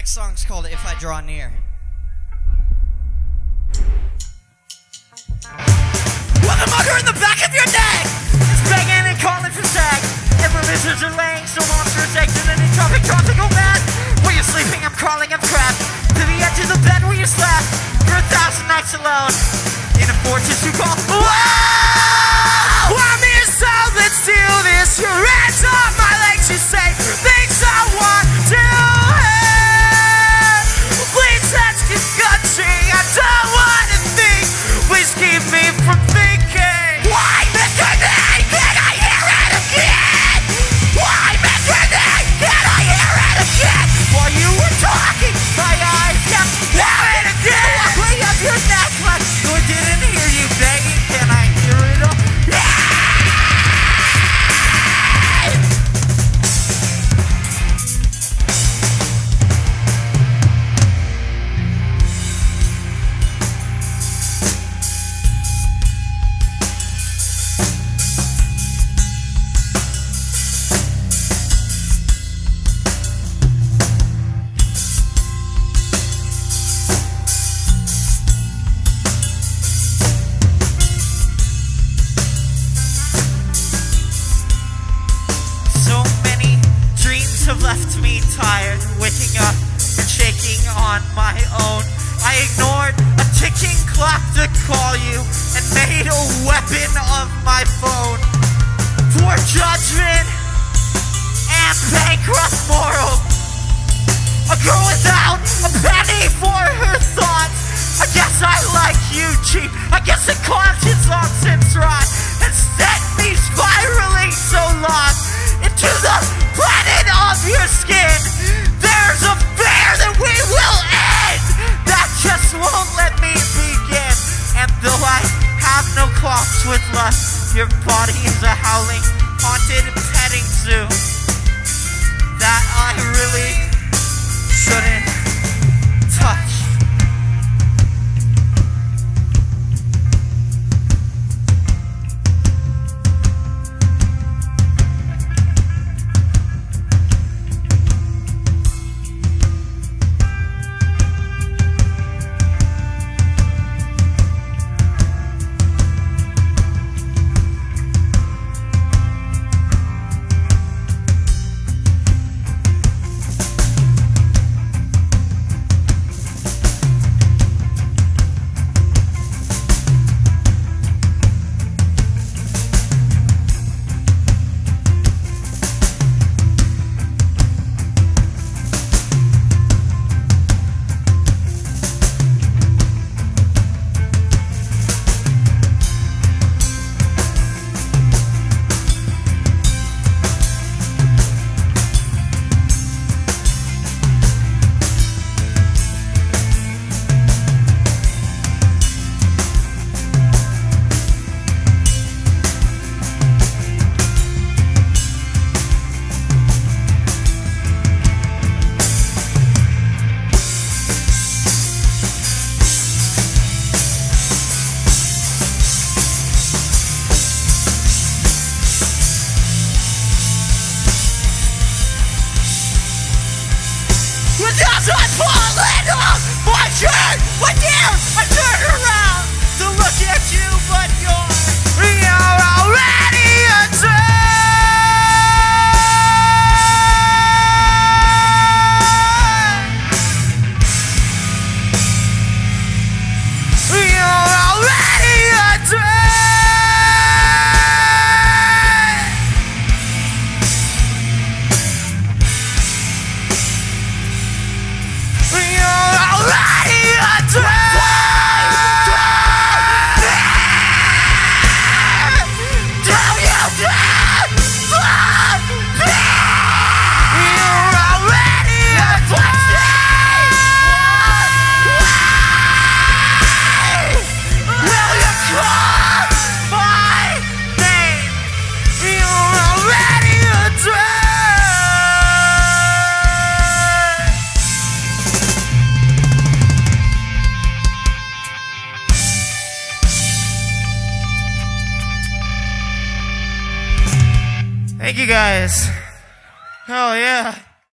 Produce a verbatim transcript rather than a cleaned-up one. next song's called If I Draw Near. Well, the mugger in the back of your neck is begging and calling for sex. And the lizards are laying so monsters eggs in any tropic, tropical man. Where you're sleeping, I'm crawling, I'm trapped to the edge of the bed where you slept for a thousand nights alone in a fortress you call. Whoa! I'm here, so let's do this. Your hands off my legs, you say things I want to hear. Please let's keep gushing. I don't want to think. Please keep me from thinking. Why, Mister Man? Can I hear it again? Why, Mister Man? Can I hear it again? While you were talking, my eyes kept hearing it again. Way up your neck, like so I didn't hear you begging. Can I hear it all? Have left me tired, waking up and shaking on my own. I ignored a ticking clock to call you and made a weapon of my phone. For judgment and bankrupt moral, a girl without a penny for her thoughts. I guess I like you cheap. I guess the conscience long since rot and set me spiraling so long into the planet of your skin. There's a bear that we will end that just won't let me begin. And though I have no clocks with lust, your body is a howling, haunted petting zoo that I really shouldn't touch. Thank you guys. Hell yeah.